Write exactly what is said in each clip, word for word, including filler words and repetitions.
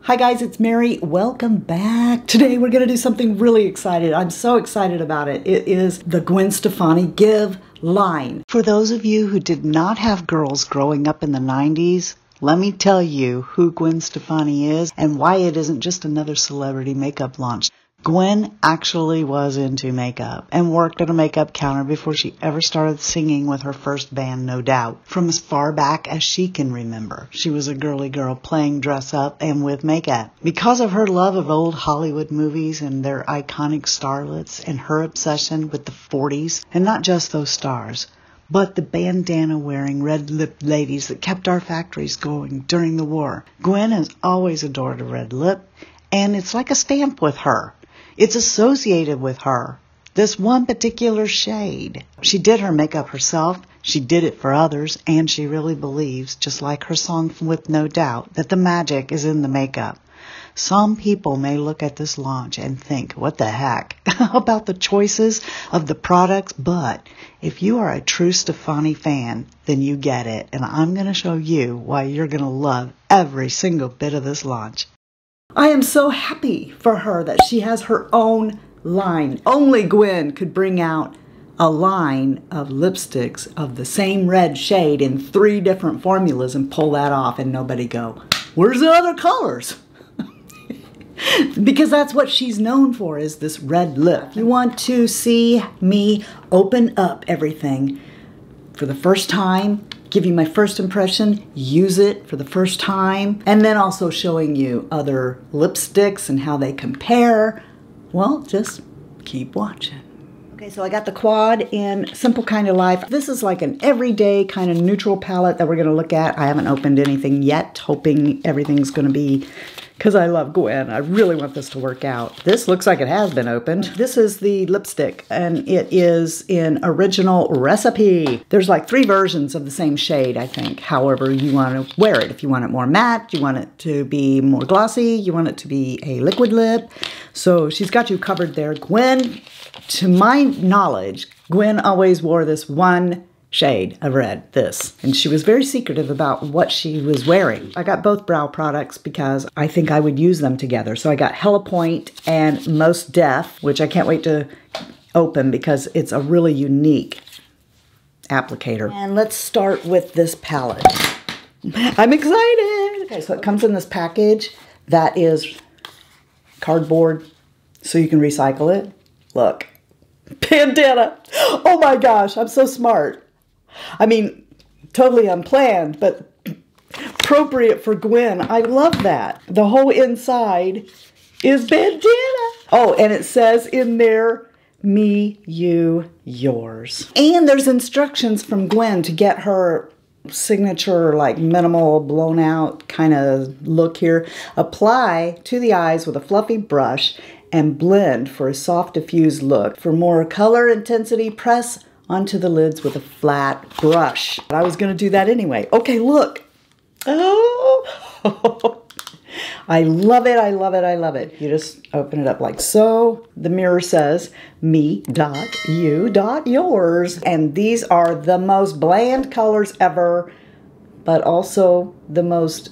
Hi guys, it's Mary. Welcome back. Today we're going to do something really exciting. I'm so excited about it. It is the Gwen Stefani Give line. For those of you who did not have girls growing up in the nineties, let me tell you who Gwen Stefani is and why it isn't just another celebrity makeup launch. Gwen actually was into makeup and worked at a makeup counter before she ever started singing with her first band, No Doubt. From as far back as she can remember, she was a girly girl playing dress up and with makeup. Because of her love of old Hollywood movies and their iconic starlets and her obsession with the forties, and not just those stars, but the bandana-wearing, red-lipped ladies that kept our factories going during the war, Gwen has always adored a red lip, and it's like a stamp with her. It's associated with her, this one particular shade. She did her makeup herself, she did it for others, and she really believes, just like her song with No Doubt, that the magic is in the makeup. Some people may look at this launch and think, what the heck, about the choices of the products, but if you are a true Stefani fan, then you get it, and I'm going to show you why you're going to love every single bit of this launch. I am so happy for her that she has her own line. Only Gwen could bring out a line of lipsticks of the same red shade in three different formulas and pull that off and nobody go, where's the other colors? Because that's what she's known for, is this red lip. You want to see me open up everything for the first time, give you my first impression, use it for the first time, and then also showing you other lipsticks and how they compare. Well, just keep watching. Okay, so I got the quad in Simple Kind of Life. This is like an everyday kind of neutral palette that we're gonna look at. I haven't opened anything yet, hoping everything's gonna be, because I love Gwen, I really want this to work out. This looks like it has been opened. This is the lipstick, and it is in Original Recipe. There's like three versions of the same shade, I think, however you want to wear it. If you want it more matte, you want it to be more glossy, you want it to be a liquid lip. So she's got you covered there. Gwen, to my knowledge, Gwen always wore this one shade of red, this. And she was very secretive about what she was wearing. I got both brow products because I think I would use them together. So I got Hella On Point and Most Def, which I can't wait to open because it's a really unique applicator. And let's start with this palette. I'm excited. Okay, so it comes in this package that is cardboard, so you can recycle it. Look, Pandana. Oh my gosh, I'm so smart. I mean, totally unplanned, but appropriate for Gwen. I love that. The whole inside is bandana. Oh, and it says in there, me, you, yours. And there's instructions from Gwen to get her signature, like minimal, blown out kind of look here. Apply to the eyes with a fluffy brush and blend for a soft, diffused look. For more color intensity, press onto the lids with a flat brush. I was gonna do that anyway. Okay, look. Oh, I love it, I love it, I love it. You just open it up like so. The mirror says, me dot you dot yours. And these are the most bland colors ever, but also the most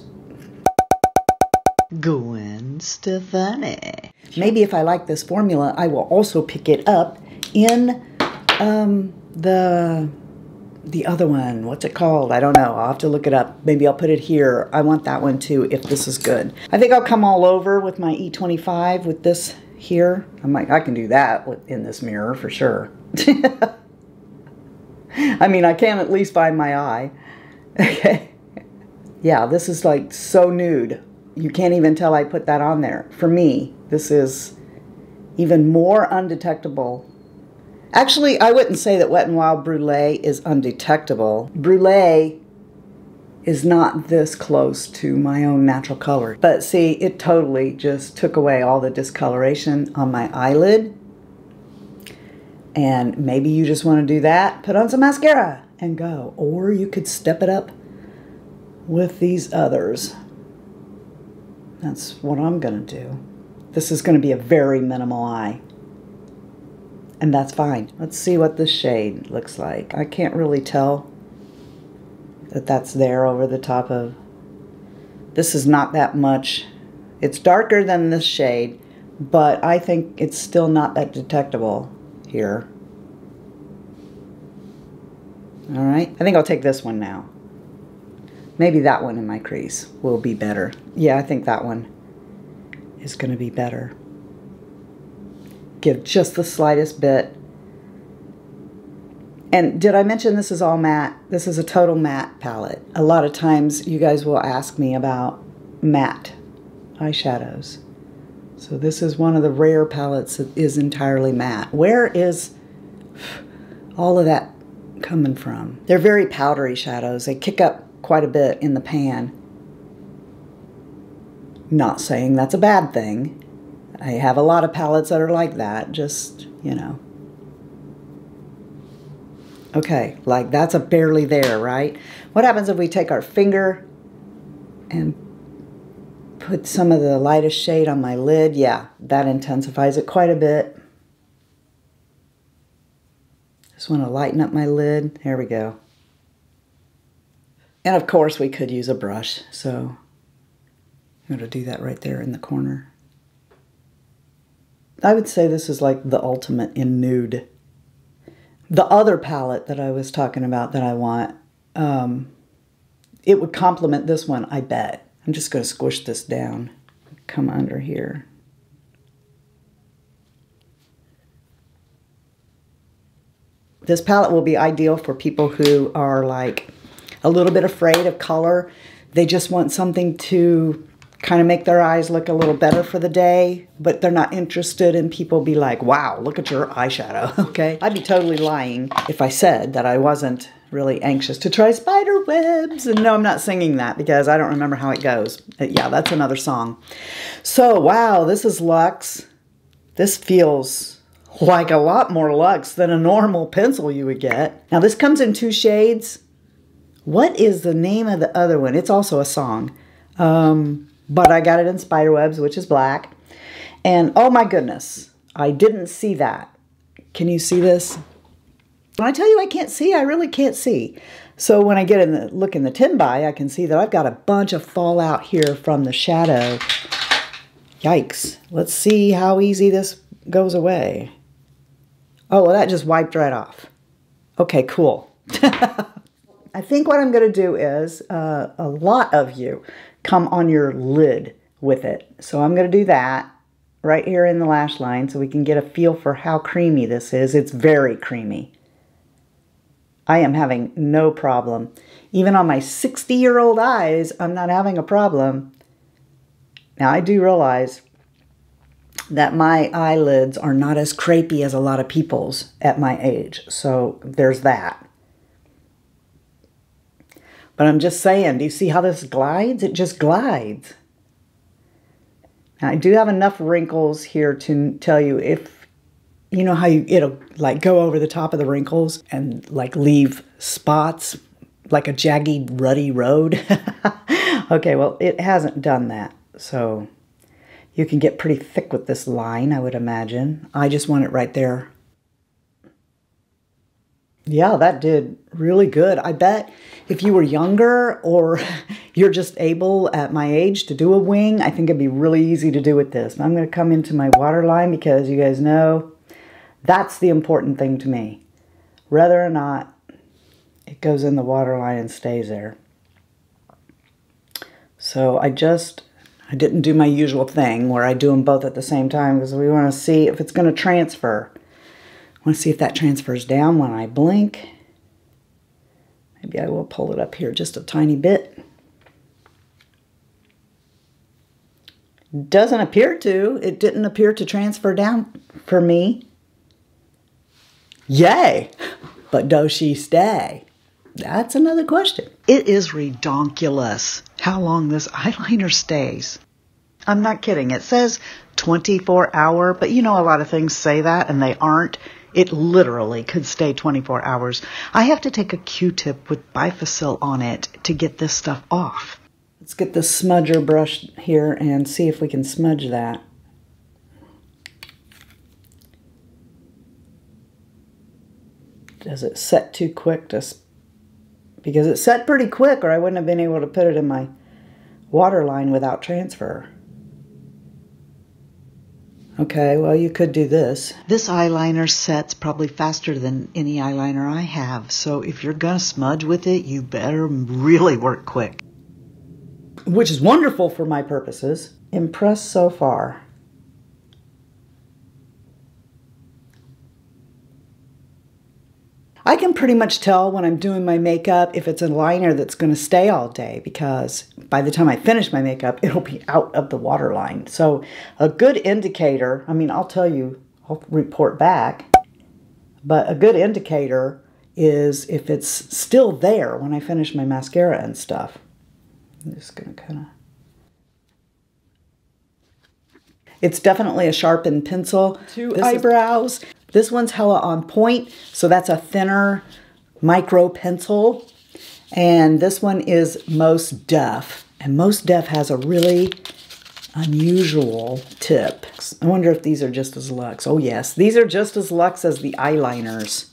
Gwen Stefani. Maybe if I like this formula, I will also pick it up in Um, the, the other one, what's it called? I don't know. I'll have to look it up. Maybe I'll put it here. I want that one too, if this is good. I think I'll come all over with my E twenty-five with this here. I'm like, I can do that in this mirror for sure. I mean, I can at least find my eye. Okay. Yeah, this is like so nude. You can't even tell I put that on there. For me, this is even more undetectable. Actually, I wouldn't say that Wet n Wild Brulee is undetectable. Brulee is not this close to my own natural color. But see, it totally just took away all the discoloration on my eyelid. And maybe you just want to do that. Put on some mascara and go. Or you could step it up with these others. That's what I'm going to do. This is going to be a very minimal eye. And that's fine. Let's see what this shade looks like. I can't really tell that that's there over the top of. This is not that much. It's darker than this shade, but I think it's still not that detectable here. All right, I think I'll take this one now. Maybe that one in my crease will be better. Yeah, I think that one is going to be better. Give just the slightest bit. And did I mention this is all matte? This is a total matte palette. A lot of times you guys will ask me about matte eyeshadows. So this is one of the rare palettes that is entirely matte. Where is all of that coming from? They're very powdery shadows. They kick up quite a bit in the pan. Not saying that's a bad thing. I have a lot of palettes that are like that, just, you know. Okay, like that's a barely there, right? What happens if we take our finger and put some of the lightest shade on my lid? Yeah, that intensifies it quite a bit. Just want to lighten up my lid. There we go. And of course we could use a brush, so I'm going to do that right there in the corner. I would say this is like the ultimate in nude. The other palette that I was talking about that I want, um, it would complement this one, I bet. I'm just going to squish this down. Come under here. This palette will be ideal for people who are like a little bit afraid of color. They just want something to kind of make their eyes look a little better for the day, but they're not interested in people be like, wow, look at your eyeshadow, okay? I'd be totally lying if I said that I wasn't really anxious to try Spiderwebs. And no, I'm not singing that because I don't remember how it goes. Yeah, that's another song. So, wow, this is Luxe. This feels like a lot more Luxe than a normal pencil you would get. Now, this comes in two shades. What is the name of the other one? It's also a song. Um... But I got it in Spiderwebs, which is black. And oh my goodness, I didn't see that. Can you see this? When I tell you I can't see, I really can't see. So when I get in the look in the tin by, I can see that I've got a bunch of fallout here from the shadow. Yikes. Let's see how easy this goes away. Oh, well, that just wiped right off. Okay, cool. I think what I'm going to do is uh, a lot of you come on your lid with it. So I'm going to do that right here in the lash line so we can get a feel for how creamy this is. It's very creamy. I am having no problem. Even on my sixty-year-old eyes, I'm not having a problem. Now, I do realize that my eyelids are not as crepey as a lot of people's at my age. So there's that. But I'm just saying, do you see how this glides? It just glides. Now, I do have enough wrinkles here to tell you if, you know how you, it'll like go over the top of the wrinkles and like leave spots like a jaggy, ruddy road. Okay, well, it hasn't done that. So you can get pretty thick with this line, I would imagine. I just want it right there. Yeah, that did really good. I bet if you were younger or you're just able at my age to do a wing, I think it'd be really easy to do with this. I'm going to come into my waterline because you guys know that's the important thing to me. Whether or not it goes in the waterline and stays there. So I just, I didn't do my usual thing where I do them both at the same time because we want to see if it's going to transfer. I want to see if that transfers down when I blink. Maybe I will pull it up here just a tiny bit. Doesn't appear to. It didn't appear to transfer down for me. Yay! But does she stay? That's another question. It is redonkulous how long this eyeliner stays. I'm not kidding. It says twenty-four hour, but you know a lot of things say that and they aren't. It literally could stay twenty-four hours. I have to take a Q-tip with Bifacil on it to get this stuff off. Let's get the smudger brush here and see if we can smudge that. Does it set too quick? To because it set pretty quick or I wouldn't have been able to put it in my waterline without transfer. Okay, well, you could do this. This eyeliner sets probably faster than any eyeliner I have, so if you're gonna smudge with it, you better really work quick. Which is wonderful for my purposes. Impressed so far. I can pretty much tell when I'm doing my makeup if it's a liner that's going to stay all day, because by the time I finish my makeup, it'll be out of the waterline. So a good indicator, I mean, I'll tell you, I'll report back, but a good indicator is if it's still there when I finish my mascara and stuff. I'm just going to kind of... It's definitely a sharpened pencil. Two eyebrows. This one's Hella On Point, so that's a thinner micro pencil. And this one is Most Def. And Most Def has a really unusual tip. I wonder if these are just as luxe. Oh yes, these are just as luxe as the eyeliners.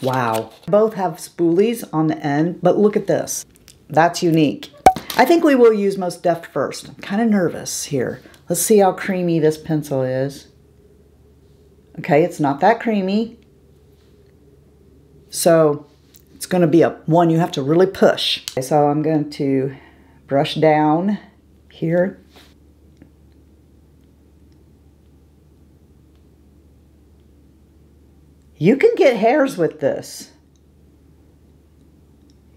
Wow. Both have spoolies on the end, but look at this. That's unique. I think we will use Most Def first. I'm kind of nervous here. Let's see how creamy this pencil is. Okay, it's not that creamy. So it's going to be a one you have to really push. Okay, so I'm going to brush down here. You can get hairs with this.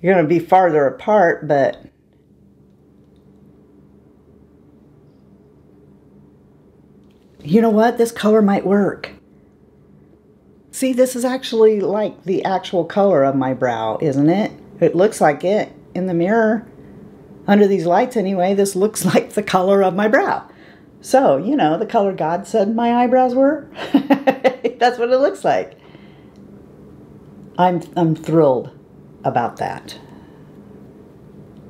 You're going to be farther apart, but... You know what? This color might work. See, this is actually like the actual color of my brow, isn't it? It looks like it in the mirror. Under these lights anyway, this looks like the color of my brow. So, you know, the color God said my eyebrows were. That's what it looks like. I'm, I'm thrilled about that.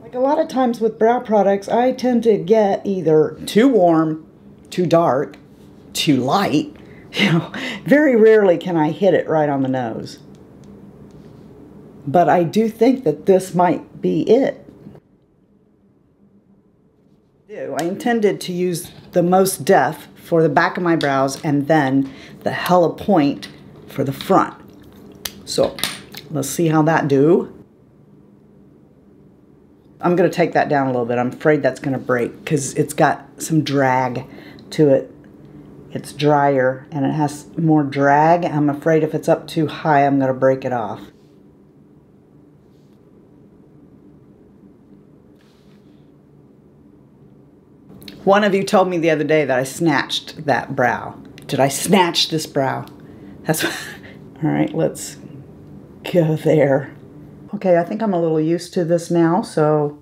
Like a lot of times with brow products, I tend to get either too warm, too dark, too light. You know, very rarely can I hit it right on the nose. But I do think that this might be it. I intended to use the Most Def for the back of my brows and then the Hella Point for the front. So let's see how that do. I'm going to take that down a little bit. I'm afraid that's going to break because it's got some drag to it. It's drier and it has more drag. I'm afraid if it's up too high, I'm going to break it off. One of you told me the other day that I snatched that brow. Did I snatch this brow? That's what... All right, let's go there. Okay, I think I'm a little used to this now, so...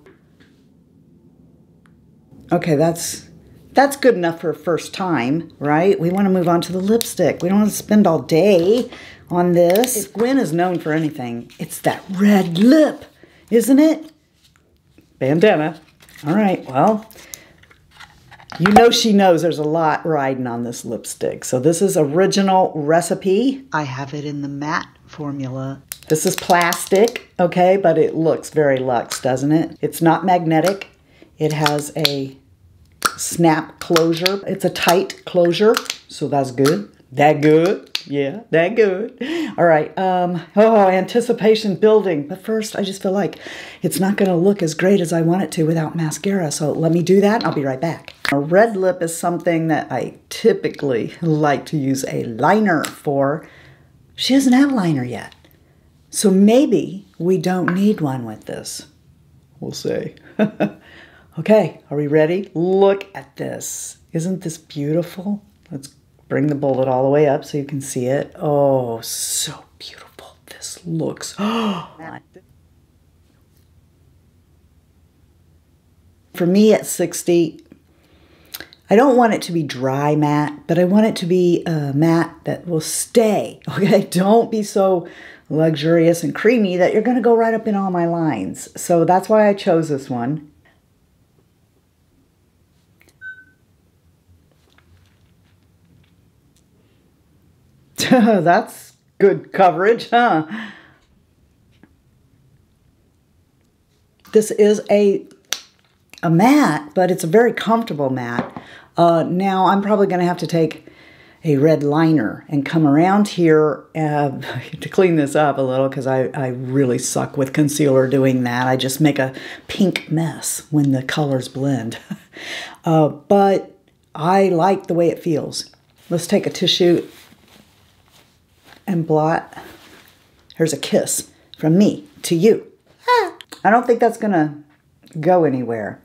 Okay, that's... That's good enough for a first time, right? We want to move on to the lipstick. We don't want to spend all day on this. If Gwen is known for anything, it's that red lip, isn't it? Bandana. All right, well, you know she knows there's a lot riding on this lipstick. So this is original recipe. I have it in the matte formula. This is plastic, okay, but it looks very luxe, doesn't it? It's not magnetic. It has a... snap closure. It's a tight closure, so that's good. That good. Yeah, that good. All right. Um, oh, anticipation building. But first, I just feel like it's not going to look as great as I want it to without mascara, so let me do that. I'll be right back. A red lip is something that I typically like to use a liner for. She doesn't have a liner yet, so maybe we don't need one with this. We'll see. Okay, are we ready? Look at this. Isn't this beautiful? Let's bring the bullet all the way up so you can see it. Oh, so beautiful. This looks... For me at sixty, I don't want it to be dry matte, but I want it to be a matte that will stay. Okay, don't be so luxurious and creamy that you're going to go right up in all my lines. So that's why I chose this one. That's good coverage, huh? This is a a matte, but it's a very comfortable matte. Uh, now I'm probably going to have to take a red liner and come around here uh, to clean this up a little because I, I really suck with concealer doing that. I just make a pink mess when the colors blend. uh, but I like the way it feels. Let's take a tissue and blot. Here's a kiss from me to you. Ah. I don't think that's gonna go anywhere.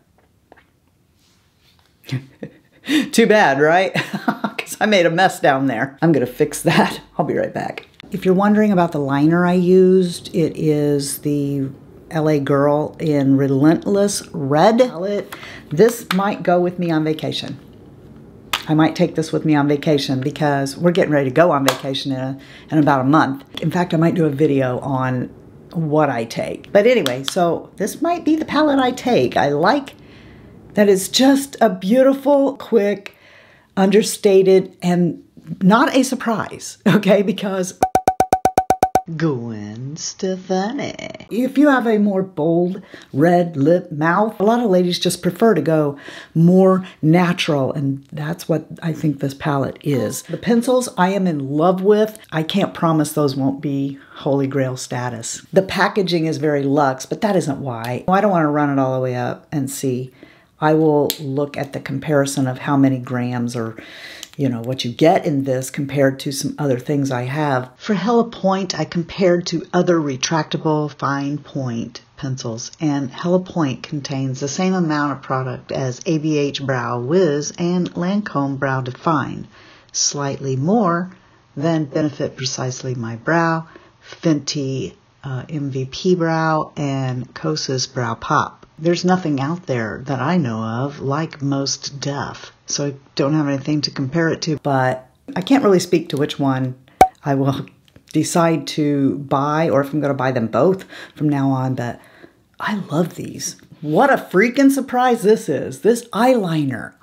Too bad, right? Because I made a mess down there. I'm gonna fix that. I'll be right back. If you're wondering about the liner I used, it is the L A Girl in Relentless Red palette. This might go with me on vacation. I might take this with me on vacation because we're getting ready to go on vacation in, a, in about a month. In fact, I might do a video on what I take. But anyway, so this might be the palette I take. I like that it's just a beautiful, quick, understated, and not a surprise, okay? Because Gwen Stefani. If you have a more bold red lip mouth, a lot of ladies just prefer to go more natural, and that's what I think this palette is. The pencils I am in love with. I can't promise those won't be holy grail status. The packaging is very luxe, but that isn't why. I don't want to run it all the way up and see. I will look at the comparison of how many grams or you know, what you get in this compared to some other things I have. For Hella Point, I compared to other retractable fine point pencils, and Hella Point contains the same amount of product as A B H Brow Wiz and Lancome Brow Define, slightly more than Benefit Precisely My Brow, Fenty uh, M V P Brow, and Kosas Brow Pop. There's nothing out there that I know of like Most Def, so I don't have anything to compare it to. But I can't really speak to which one I will decide to buy or if I'm going to buy them both from now on, but I love these. What a freaking surprise this is. This eyeliner.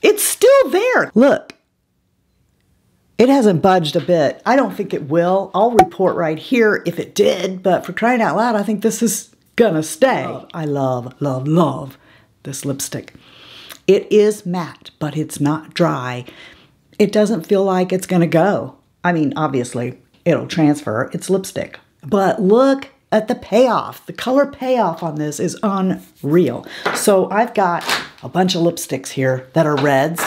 It's still there. Look. It hasn't budged a bit. I don't think it will. I'll report right here if it did, but for crying out loud, I think this is gonna stay. I love, love, love this lipstick. It is matte, but it's not dry. It doesn't feel like it's gonna go. I mean, obviously, it'll transfer. It's lipstick. But look at the payoff. The color payoff on this is unreal. So I've got a bunch of lipsticks here that are reds.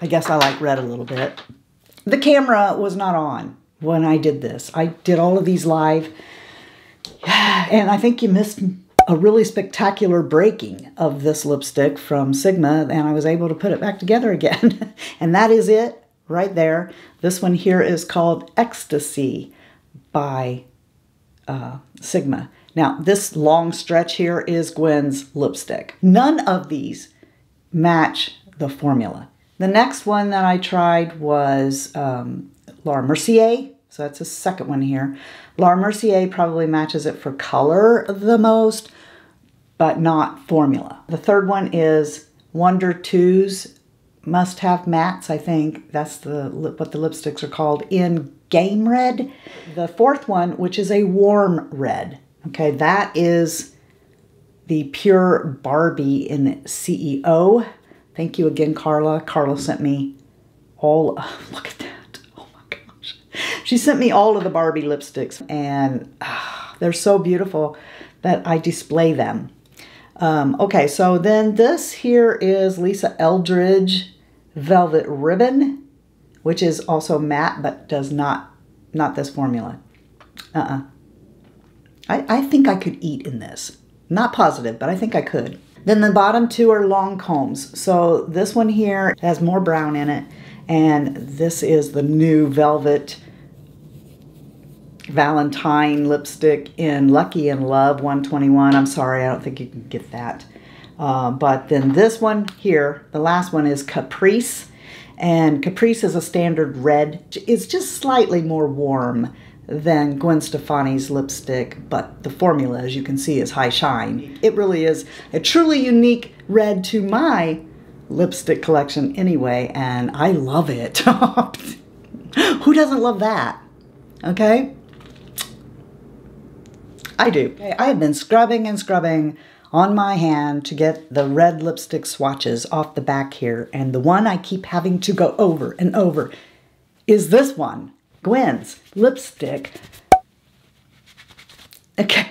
I guess I like red a little bit. The camera was not on when I did this. I did all of these live. And I think you missed a really spectacular breaking of this lipstick from Sigma, and I was able to put it back together again. And that is it right there. This one here is called Ecstasy by uh, Sigma. Now, this long stretch here is Gwen's lipstick. None of these match the formula. The next one that I tried was um, Laura Mercier. So that's the second one here. Laura Mercier probably matches it for color the most, but not formula. The third one is Wonder Twos Must Have Mattes, I think. That's the what the lipsticks are called in Game Red. The fourth one, which is a warm red. Okay, that is the Pure Barbie in C E O. Thank you again, Carla. Carla sent me all, oh, look at that. She sent me all of the Barbie lipsticks, and ah, they're so beautiful that I display them. Um, okay, so then this here is Lisa Eldridge Velvet Ribbon, which is also matte, but does not, not this formula. Uh-uh. I, I think I could eat in this. Not positive, but I think I could. Then the bottom two are Lancomes. So this one here has more brown in it, and this is the new Velvet Valentine lipstick in Lucky and Love one twenty-one. I'm sorry, I don't think you can get that. Uh, but then this one here, the last one is Caprice. And Caprice is a standard red. It's just slightly more warm than Gwen Stefani's lipstick, but the formula, as you can see, is high shine. It really is a truly unique red to my lipstick collection anyway, and I love it. Who doesn't love that? Okay? I do. I have been scrubbing and scrubbing on my hand to get the red lipstick swatches off the back here, and the one I keep having to go over and over is this one, Gwen's lipstick. Okay,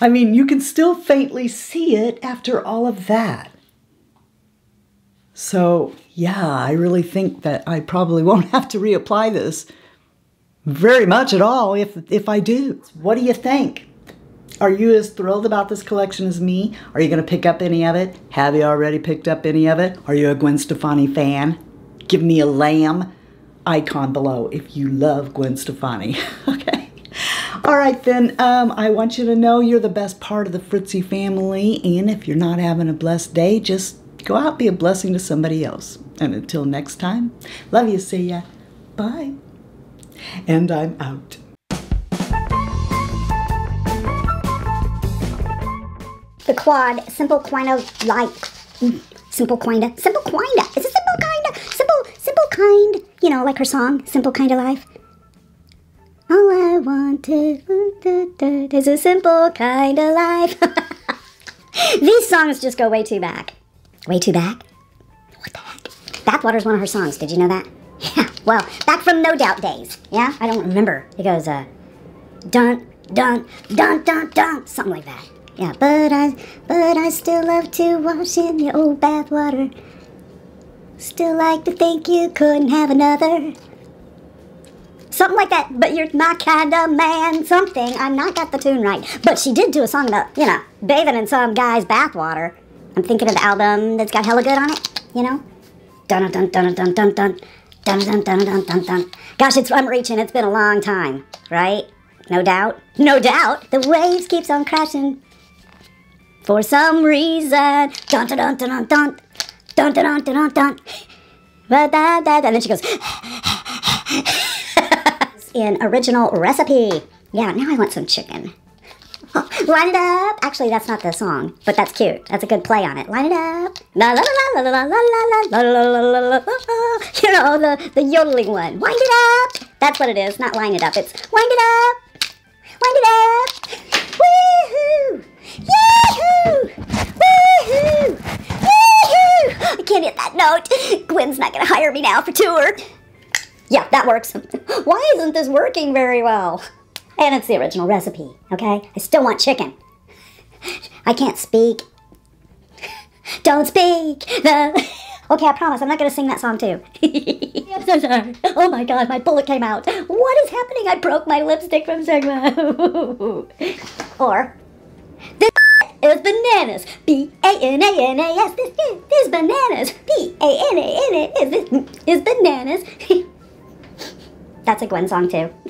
I mean, you can still faintly see it after all of that. So yeah, I really think that I probably won't have to reapply this very much at all if, if I do. What do you think? Are you as thrilled about this collection as me? Are you going to pick up any of it? Have you already picked up any of it? Are you a Gwen Stefani fan? Give me a lamb icon below if you love Gwen Stefani. Okay. All right, then. Um, I want you to know you're the best part of the Fritzy family. And if you're not having a blessed day, just go out and be a blessing to somebody else. And until next time, love you. See ya. Bye. And I'm out. The Quad, Simple Kind of Life, Simple Kind of, Simple Kind of, it's a Simple Kind of, Simple, Simple Kind, you know, like her song, Simple Kind of Life. All I want is, is a simple kind of life. These songs just go way too back. Way too back? What the heck? Backwater's one of her songs, did you know that? Yeah, well, back from No Doubt days, yeah? I don't remember. It goes, uh, dun, dun, dun, dun, dun, something like that. Yeah, but I, but I still love to wash in your old bathwater. Still like to think you couldn't have another. Something like that, but you're my kind of man. Something, I've not got the tune right. But she did do a song about, you know, bathing in some guy's bathwater. I'm thinking of the album that's got Hella Good on it, you know? Dun dun dun dun dun dun dun dun dun dun dun dun. Gosh, it's, I'm reaching, it's been a long time, right? No doubt, no doubt. The waves keeps on crashing. For some reason, dun dun dun dun dun dun dun dun dun dun, but that that, and then she goes in original recipe. Yeah, now I want some chicken. Line it up. Actually, that's not the song, but that's cute. That's a good play on it. Line it up. La la la la la la la la la. You know, the the yodeling one. Wind it up. That's what it is. Not line it up. It's wind it up. Wind it up. Woohoo! Yahoo! Woohoo! Woohoo! I can't hit that note. Gwen's not gonna hire me now for tour. Yeah, that works. Why isn't this working very well? And it's the original recipe, okay? I still want chicken. I can't speak. Don't speak. The... Okay, I promise, I'm not gonna sing that song too. I'm so sorry. Oh my God, my bullet came out. What is happening? I broke my lipstick from Sigma. Or... This is bananas. B A N A N A S. This is, is bananas. B A N A N A S. This is bananas. That's a Gwen song too.